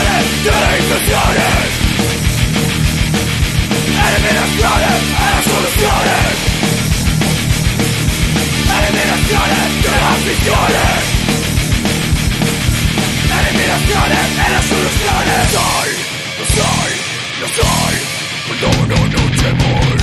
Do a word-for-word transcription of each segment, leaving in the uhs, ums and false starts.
millones de instituciones. Eliminaciones a las soluciones. Eliminaciones de las visiones. Eliminaciones de las soluciones. Soy, no soy, no soy, no, no, no temor.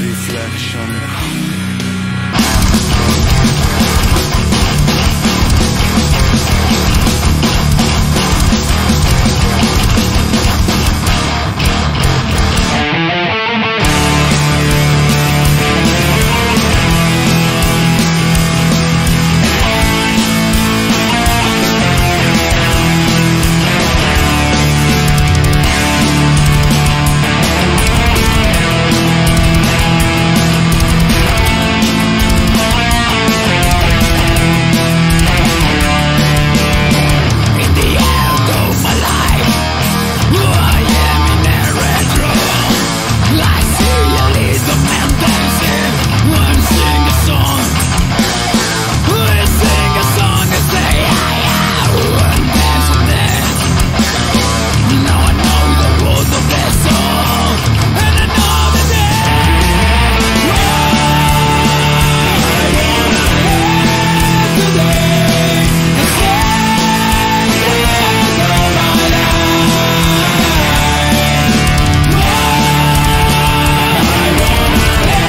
Reflection. Reflection.